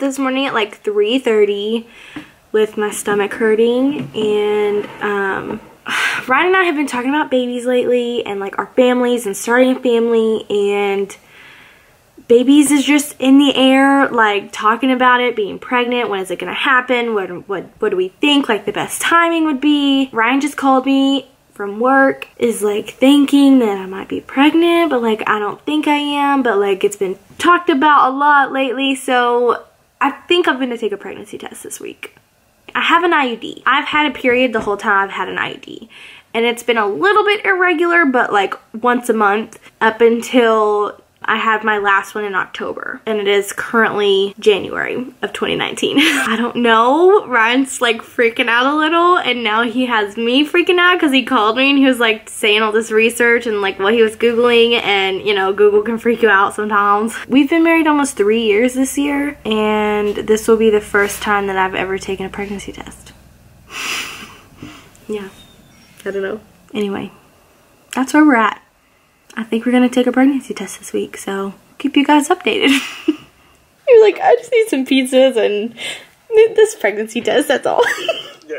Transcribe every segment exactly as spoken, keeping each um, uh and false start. This morning at like three thirty with my stomach hurting, and um, Ryan and I have been talking about babies lately and like our families and starting a family, and babies is just in the air, like talking about it, being pregnant, when is it gonna happen, what, what, what do we think like the best timing would be. Ryan just called me from work, is like thinking that I might be pregnant, but like I don't think I am, but like it's been talked about a lot lately, so I think I'm gonna take a pregnancy test this week. I have an I U D. I've had a period the whole time I've had an I U D. And it's been a little bit irregular, but like once a month up until I had my last one in October. And it is currently January of twenty nineteen. I don't know. Ryan's like freaking out a little, and now he has me freaking out because he called me and he was like saying all this research and like what he was Googling, and you know, Google can freak you out sometimes. We've been married almost three years this year, and this will be the first time that I've ever taken a pregnancy test. Yeah. I don't know. Anyway, that's where we're at. I think we're gonna take a pregnancy test this week, so keep you guys updated. You're like, I just need some pizzas and this pregnancy test, that's all. Yeah.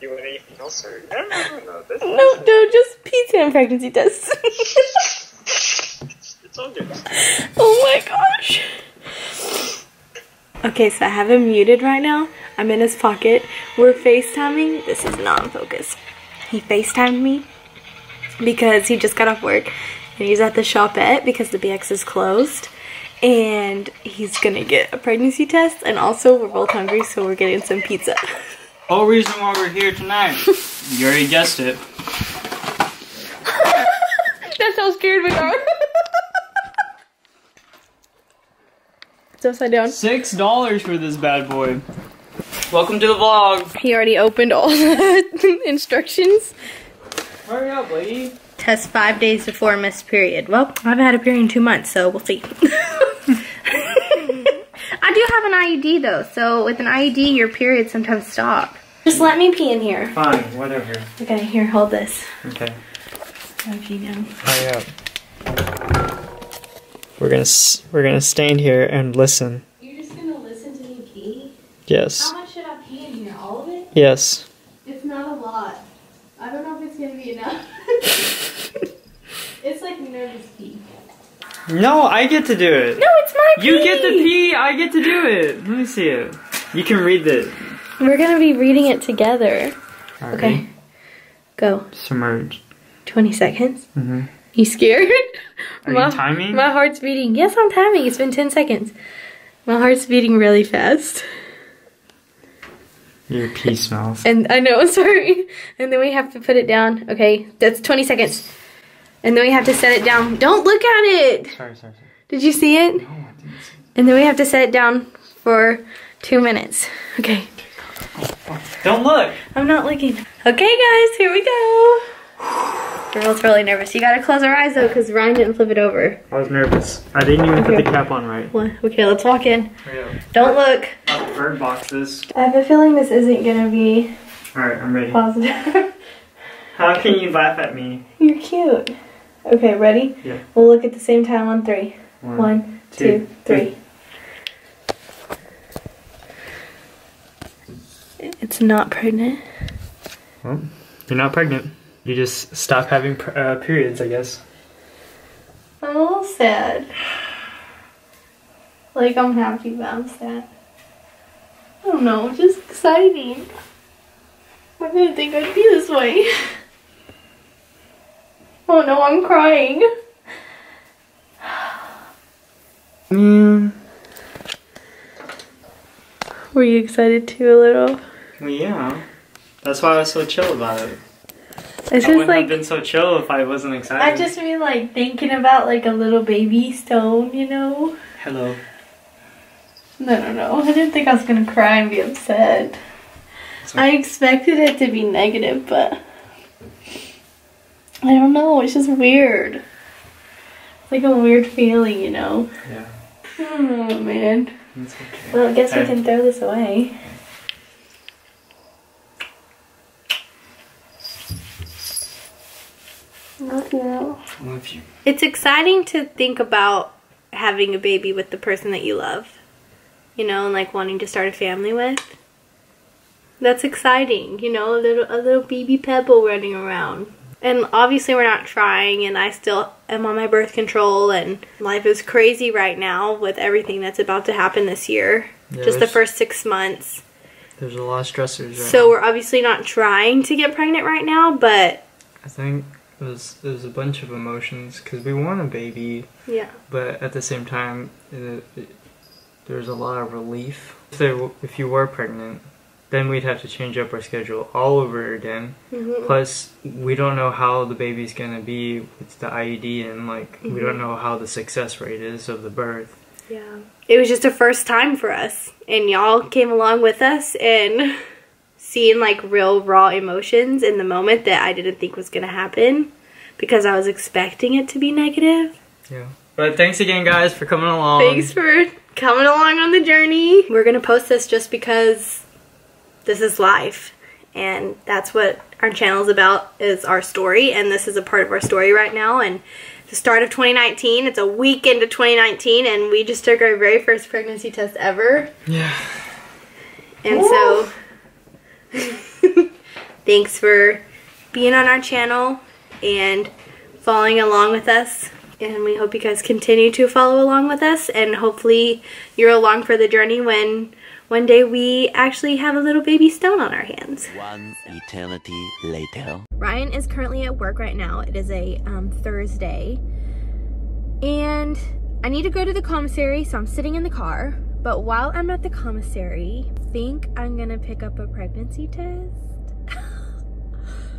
You want anything else? Or no, no, no, this no, is... no, just pizza and pregnancy tests. It's all good. Oh my gosh. Okay, so I have him muted right now. I'm in his pocket. We're FaceTiming. This is not in focus. He FaceTimed me because he just got off work and he's at the shopette because the B X is closed, and he's gonna get a pregnancy test, and also we're both hungry, so we're getting some pizza. Whole reason why we're here tonight. You already guessed it. That's how scared we are. It's upside down. Six dollars for this bad boy. Welcome to the vlog. He already opened all the instructions. Hurry up, lady. Test five days before a missed period. Well, I haven't had a period in two months, so we'll see. I do have an I U D, though, so with an I U D, your periods sometimes stop. Just let me pee in here. Fine, whatever. Okay, here, hold this. Okay. I'll pee now. Hurry up. We're gonna, we're gonna stand here and listen. You're just gonna listen to me pee? Yes. How much should I pee in here? All of it? Yes. It's not a lot. I don't know if it's gonna be enough. It's like nervous pee. No, I get to do it. No, it's my pee. You get the pee, I get to do it. Let me see it. You can read it. We're gonna be reading it together. Alrighty. Okay. Go. Submerged. twenty seconds. Mm-hmm. You scared? Are my, you timing? My heart's beating. Yes, I'm timing. It's been ten seconds. My heart's beating really fast. Your pee smells. And I know, sorry. And then we have to put it down. Okay, that's twenty seconds. And then we have to set it down. Don't look at it! Sorry, sorry, sorry. Did you see it? No, I didn't see it. And then we have to set it down for two minutes. Okay. Don't look! I'm not looking. Okay, guys, here we go. Girl's really nervous. You gotta close her eyes, though, because Ryan didn't flip it over. I was nervous. I didn't even okay. put the cap on right. Well, okay, let's walk in. Don't look. Bird boxes. I have a feeling this isn't gonna be. All right, I'm ready. Positive. How can you laugh at me? You're cute. Okay, ready? Yeah. We'll look at the same time on three. One, One two, two, three. three. It's not pregnant. Well, you're not pregnant. You just stop having uh, periods, I guess. I'm a little sad. Like, I'm happy, but I'm sad. I don't know, just exciting. I didn't think I'd be this way. Oh no, I'm crying. Mm. Were you excited too a little? Well, yeah. That's why I was so chill about it. It's I wouldn't like, have been so chill if I wasn't excited. I just been like thinking about like a little baby stone, you know? Hello. No, no, no. I didn't think I was going to cry and be upset. Sorry. I expected it to be negative, but I don't know. It's just weird. It's like a weird feeling, you know? Yeah. Oh, man. It's okay. Well, I guess okay. we can throw this away. Love you. I love you. It's exciting to think about having a baby with the person that you love, you know, and like wanting to start a family with. That's exciting, you know, a little, a little baby pebble running around. And obviously we're not trying, and I still am on my birth control, and life is crazy right now with everything that's about to happen this year. Yeah, just the first six months. There's a lot of stressors right So now. We're obviously not trying to get pregnant right now, but... I think it was, it was a bunch of emotions, because we want a baby. Yeah. But at the same time, it, it, there's a lot of relief. If, there, if you were pregnant... then we'd have to change up our schedule all over again. Mm-hmm. Plus, we don't know how the baby's gonna be with the I U D, and like, mm-hmm. we don't know how the success rate is of the birth. Yeah. It was just a first time for us, and y'all came along with us and seeing like real raw emotions in the moment that I didn't think was gonna happen because I was expecting it to be negative. Yeah. But thanks again, guys, for coming along. Thanks for coming along on the journey. We're gonna post this just because this is life, and that's what our channel is about, is our story, and this is a part of our story right now, and the start of twenty nineteen, it's a week into twenty nineteen, and we just took our very first pregnancy test ever. Yeah. And Whoa. so, thanks for being on our channel and following along with us, and we hope you guys continue to follow along with us, and hopefully you're along for the journey when... one day we actually have a little baby Stone on our hands. One eternity later. Ryan is currently at work right now. It is a um, Thursday. And I need to go to the commissary, so I'm sitting in the car. But while I'm at the commissary, I think I'm gonna pick up a pregnancy test.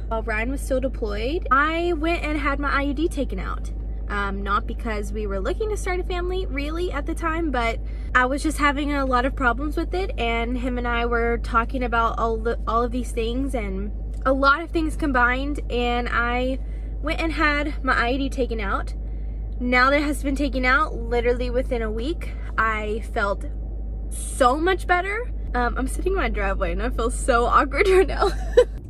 While Ryan was still deployed, I went and had my I U D taken out. Um, not because we were looking to start a family really at the time, but I was just having a lot of problems with it, and him and I were talking about all the all of these things and a lot of things combined, and I went and had my I U D taken out. Now that it has been taken out, literally within a week, I felt so much better. Um, I'm sitting in my driveway and I feel so awkward right now.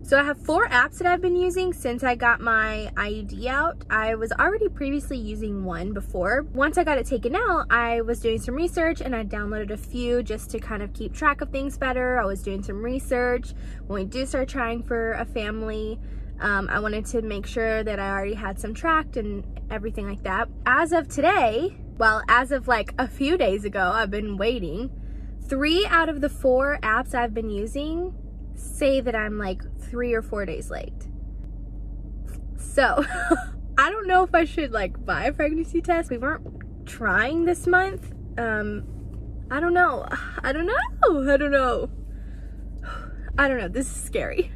So I have four apps that I've been using since I got my I U D out. I was already previously using one before. Once I got it taken out, I was doing some research, and I downloaded a few just to kind of keep track of things better. I was doing some research. When we do start trying for a family, um, I wanted to make sure that I already had some tracked and everything like that. As of today, well, as of like a few days ago, I've been waiting. Three out of the four apps I've been using say that I'm like three or four days late. So I don't know if I should like buy a pregnancy test. We weren't trying this month. Um, I don't know. I don't know. I don't know. I don't know. This is scary.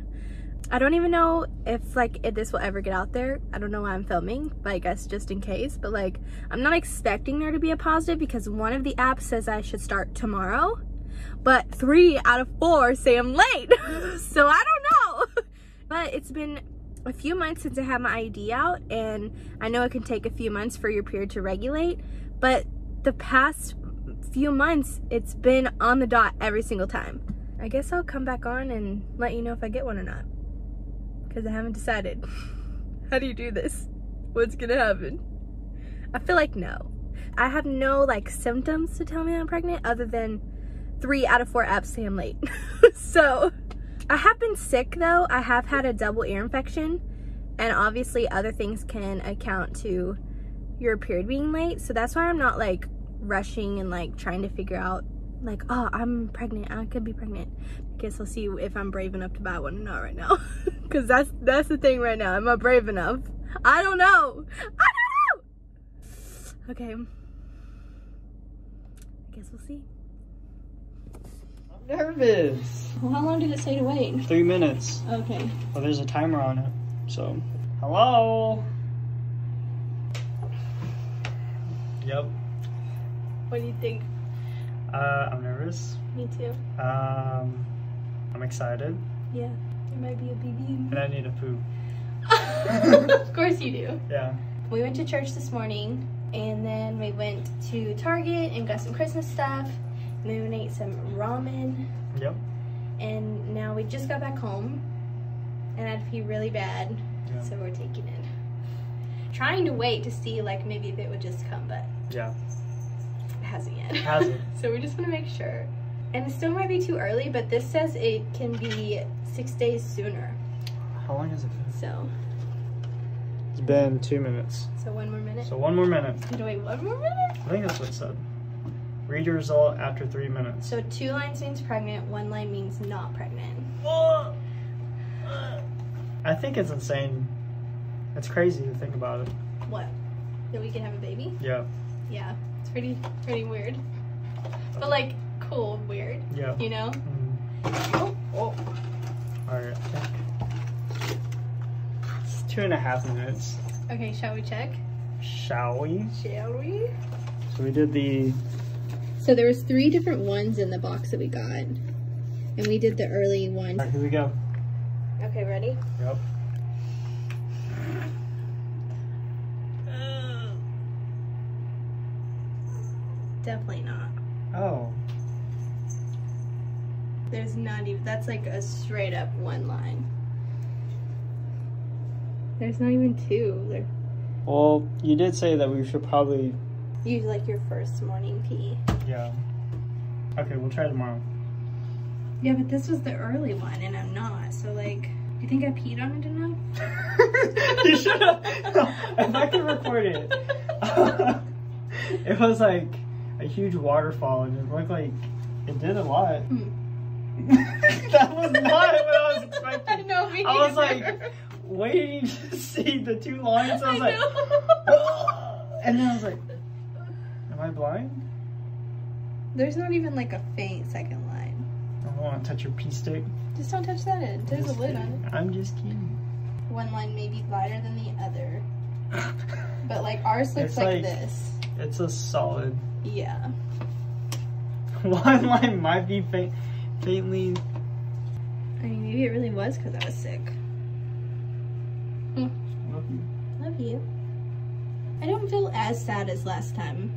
I don't even know if like if this will ever get out there. I don't know why I'm filming, but I guess just in case. But like, I'm not expecting there to be a positive because one of the apps says I should start tomorrow. But three out of four say I'm late. So I don't know. But it's been a few months since I had my I U D out, and I know it can take a few months for your period to regulate, but the past few months it's been on the dot every single time. I guess I'll come back on and let you know if I get one or not, because I haven't decided. How do you do this? What's gonna happen? I feel like no. I have no like symptoms to tell me I'm pregnant other than three out of four apps say I'm late. So I have been sick though. I have had a double ear infection, and obviously other things can account to your period being late. So that's why I'm not like rushing and like trying to figure out like, oh, I'm pregnant, I could be pregnant. I guess I'll see if I'm brave enough to buy one or not right now. Cause that's that's the thing right now. Am I brave enough? I don't know. I don't know. Okay. I guess we'll see. Nervous. Well, how long did it say to wait? Three minutes. Okay. Well, there's a timer on it, so. Hello? Yep. What do you think? Uh, I'm nervous. Me too. Um, I'm excited. Yeah, there might be a baby in me. And I need a poop. Of course you do. Yeah. We went to church this morning, and then we went to Target and got some Christmas stuff. We ate some ramen. Yep. And now we just got back home, and I feel really bad, yeah. So we're taking it. Trying to wait to see like maybe if it would just come, but yeah. hasn't yet. It hasn't. So we just want to make sure. And it still might be too early, but this says it can be six days sooner. How long has it been? So. It's been two minutes. So one more minute? So one more minute. Wait, wait, one more minute? I think that's what it said. Read your result after three minutes. So two lines means pregnant, one line means not pregnant. Whoa. I think it's insane. It's crazy to think about it. What? That we can have a baby? Yeah. Yeah. It's pretty, pretty weird. But like, cool, weird. Yeah. You know? Mm-hmm. Oh, oh. All right. It's two and a half minutes. Okay, shall we check? Shall we? Shall we? So we did the... So there was three different ones in the box that we got. And we did the early one. All right, here we go. Okay, ready? Yep. Definitely not. Oh. There's not even, that's like a straight up one line. There's not even two. There. Well, you did say that we should probably use like your first morning pee. Yeah. Okay, we'll try tomorrow. Yeah, but this was the early one and I'm not, so like, do you think I peed on it enough? You should have. If I could record it. It was like a huge waterfall and it looked like it did a lot. Mm. That was not what I was expecting. No, me I was either. Like waiting to see the two lines. I was I like oh. And then I was like, am I blind? There's not even like a faint second line. I don't want to touch your pee stick. Just don't touch that end. There's just a lid kidding. On it. I'm just kidding. One line may be lighter than the other. But like ours looks like, like this. It's a solid. Yeah. One line might be faint, faintly. I mean, maybe it really was because I was sick. Mm. Love you. Love you. I don't feel as sad as last time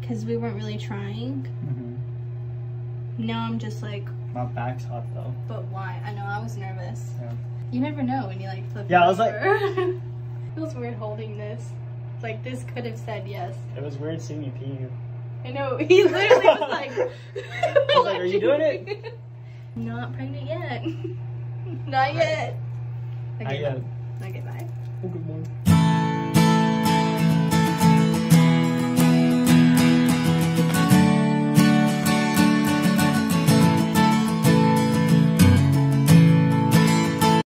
because we weren't really trying. Mm-hmm. Now I'm just like. My back's hot though. But why? I know I was nervous. Yeah. You never know when you like flip. Yeah, I was over. Like. It feels weird holding this. Like, this could have said yes. It was weird seeing you pee. I know, he literally was like... was like, are you doing it? Not pregnant yet. Not yet. Not yet. Okay, bye. Okay, bye.